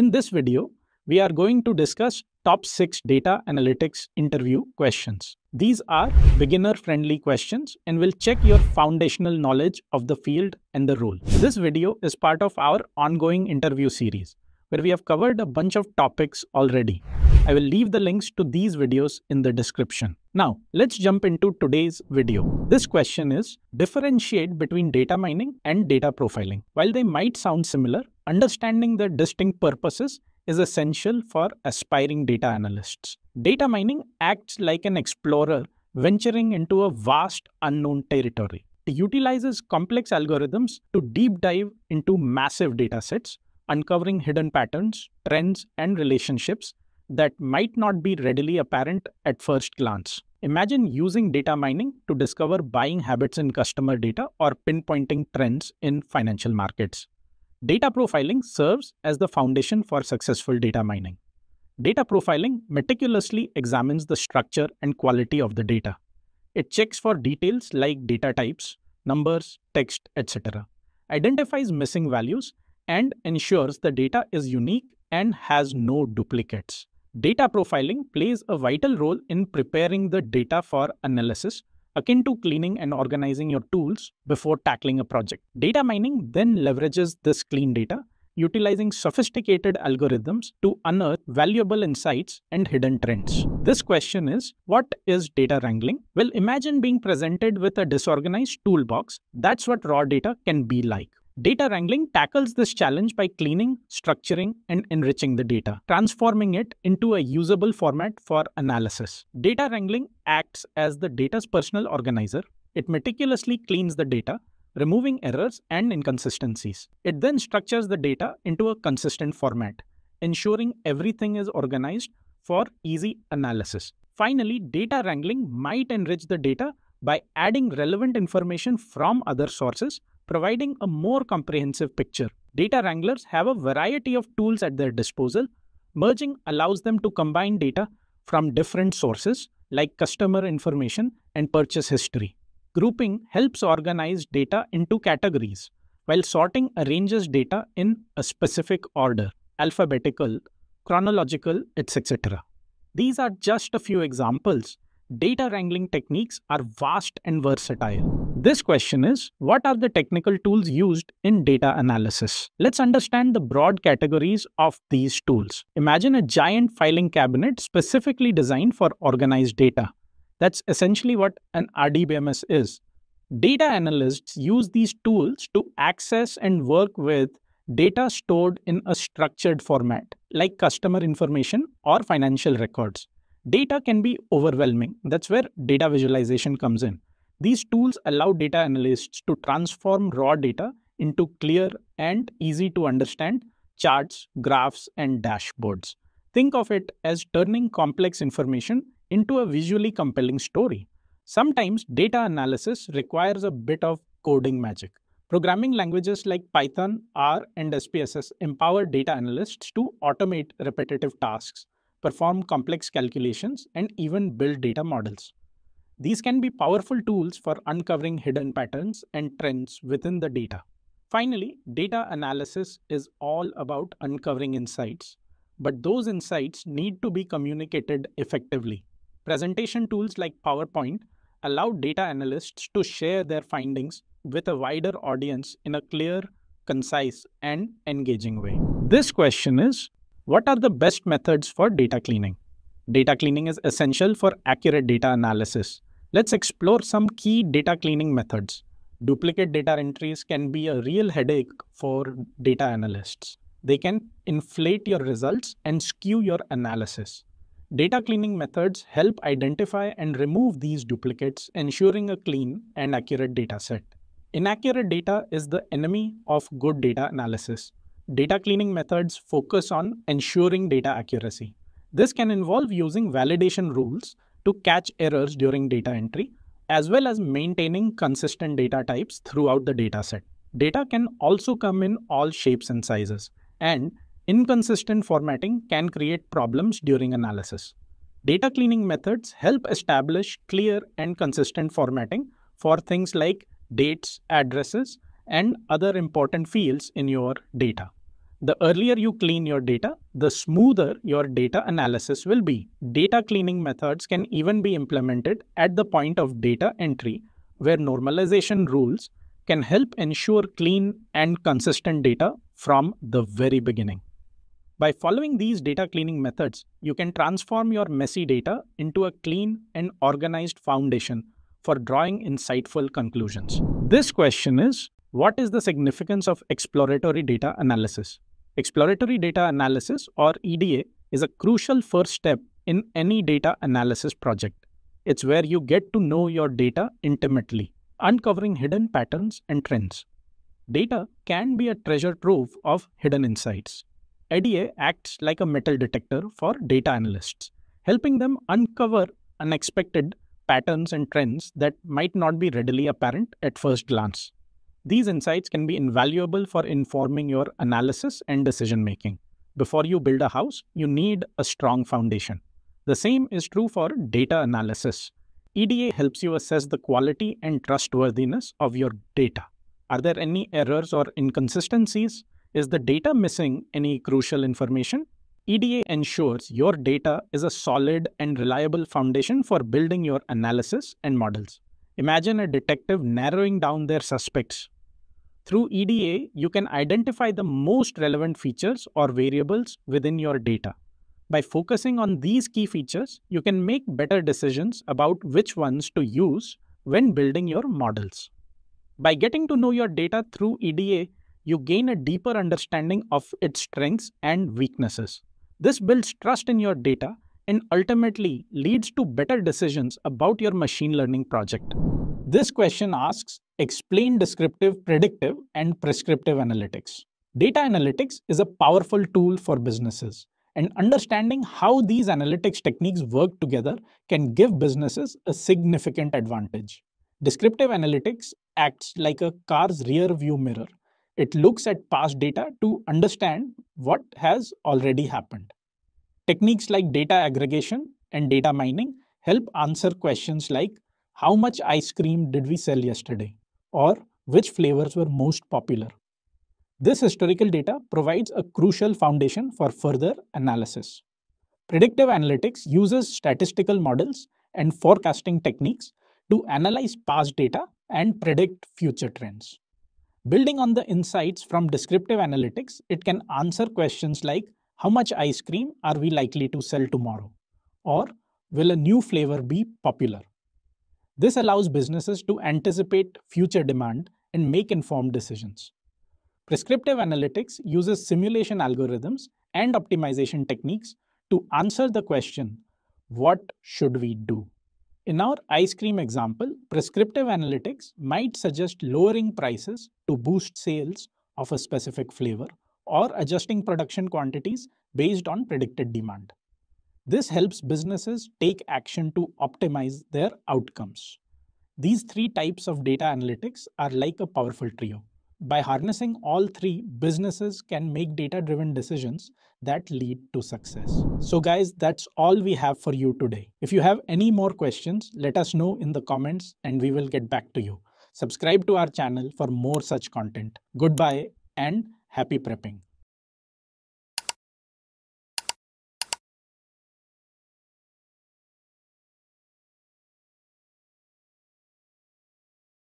In this video, we are going to discuss top 6 data analytics interview questions. These are beginner-friendly questions and will check your foundational knowledge of the field and the role. This video is part of our ongoing interview series, where we have covered a bunch of topics already. I will leave the links to these videos in the description. Now, let's jump into today's video. This question is, differentiate between data mining and data profiling. While they might sound similar, understanding their distinct purposes is essential for aspiring data analysts. Data mining acts like an explorer venturing into a vast unknown territory. It utilizes complex algorithms to deep dive into massive datasets, uncovering hidden patterns, trends, and relationships that might not be readily apparent at first glance. Imagine using data mining to discover buying habits in customer data or pinpointing trends in financial markets. Data profiling serves as the foundation for successful data mining. Data profiling meticulously examines the structure and quality of the data. It checks for details like data types, numbers, text, etc., identifies missing values, and ensures the data is unique and has no duplicates. Data profiling plays a vital role in preparing the data for analysis, akin to cleaning and organizing your tools before tackling a project. Data mining then leverages this clean data, utilizing sophisticated algorithms to unearth valuable insights and hidden trends. This question is, what is data wrangling? Well, imagine being presented with a disorganized toolbox. That's what raw data can be like. Data wrangling tackles this challenge by cleaning, structuring, and enriching the data, transforming it into a usable format for analysis. Data wrangling acts as the data's personal organizer. It meticulously cleans the data, removing errors and inconsistencies. It then structures the data into a consistent format, ensuring everything is organized for easy analysis. Finally, data wrangling might enrich the data by adding relevant information from other sources, providing a more comprehensive picture. Data wranglers have a variety of tools at their disposal. Merging allows them to combine data from different sources like customer information and purchase history. Grouping helps organize data into categories, while sorting arranges data in a specific order: alphabetical, chronological, etc. These are just a few examples. Data wrangling techniques are vast and versatile. This question is, what are the technical tools used in data analysis? Let's understand the broad categories of these tools. Imagine a giant filing cabinet specifically designed for organized data. That's essentially what an RDBMS is. Data analysts use these tools to access and work with data stored in a structured format, like customer information or financial records. Data can be overwhelming. That's where data visualization comes in. These tools allow data analysts to transform raw data into clear and easy to understand charts, graphs, and dashboards. Think of it as turning complex information into a visually compelling story. Sometimes data analysis requires a bit of coding magic. Programming languages like Python, R, and SPSS empower data analysts to automate repetitive tasks, perform complex calculations, and even build data models. These can be powerful tools for uncovering hidden patterns and trends within the data. Finally, data analysis is all about uncovering insights, but those insights need to be communicated effectively. Presentation tools like PowerPoint allow data analysts to share their findings with a wider audience in a clear, concise, and engaging way. This question is, what are the best methods for data cleaning? Data cleaning is essential for accurate data analysis. Let's explore some key data cleaning methods. Duplicate data entries can be a real headache for data analysts. They can inflate your results and skew your analysis. Data cleaning methods help identify and remove these duplicates, ensuring a clean and accurate data set. Inaccurate data is the enemy of good data analysis. Data cleaning methods focus on ensuring data accuracy. This can involve using validation rules to catch errors during data entry, as well as maintaining consistent data types throughout the dataset. Data can also come in all shapes and sizes, and inconsistent formatting can create problems during analysis. Data cleaning methods help establish clear and consistent formatting for things like dates, addresses, and other important fields in your data. The earlier you clean your data, the smoother your data analysis will be. Data cleaning methods can even be implemented at the point of data entry, where normalization rules can help ensure clean and consistent data from the very beginning. By following these data cleaning methods, you can transform your messy data into a clean and organized foundation for drawing insightful conclusions. This question is, what is the significance of exploratory data analysis? Exploratory data analysis, or EDA, is a crucial first step in any data analysis project. It's where you get to know your data intimately, uncovering hidden patterns and trends. Data can be a treasure trove of hidden insights. EDA acts like a metal detector for data analysts, helping them uncover unexpected patterns and trends that might not be readily apparent at first glance. These insights can be invaluable for informing your analysis and decision making. Before you build a house, you need a strong foundation. The same is true for data analysis. EDA helps you assess the quality and trustworthiness of your data. Are there any errors or inconsistencies? Is the data missing any crucial information? EDA ensures your data is a solid and reliable foundation for building your analysis and models. Imagine a detective narrowing down their suspects. Through EDA, you can identify the most relevant features or variables within your data. By focusing on these key features, you can make better decisions about which ones to use when building your models. By getting to know your data through EDA, you gain a deeper understanding of its strengths and weaknesses. This builds trust in your data and ultimately leads to better decisions about your machine learning project. This question asks, explain descriptive, predictive, and prescriptive analytics. Data analytics is a powerful tool for businesses, and understanding how these analytics techniques work together can give businesses a significant advantage. Descriptive analytics acts like a car's rear view mirror. It looks at past data to understand what has already happened. Techniques like data aggregation and data mining help answer questions like, how much ice cream did we sell yesterday? Or which flavors were most popular? This historical data provides a crucial foundation for further analysis. Predictive analytics uses statistical models and forecasting techniques to analyze past data and predict future trends. Building on the insights from descriptive analytics, it can answer questions like, how much ice cream are we likely to sell tomorrow? Or will a new flavor be popular? This allows businesses to anticipate future demand and make informed decisions. Prescriptive analytics uses simulation algorithms and optimization techniques to answer the question, what should we do? In our ice cream example, prescriptive analytics might suggest lowering prices to boost sales of a specific flavor or adjusting production quantities based on predicted demand. This helps businesses take action to optimize their outcomes. These three types of data analytics are like a powerful trio. By harnessing all three, businesses can make data-driven decisions that lead to success. So guys, that's all we have for you today. If you have any more questions, let us know in the comments and we will get back to you. Subscribe to our channel for more such content. Goodbye and happy prepping.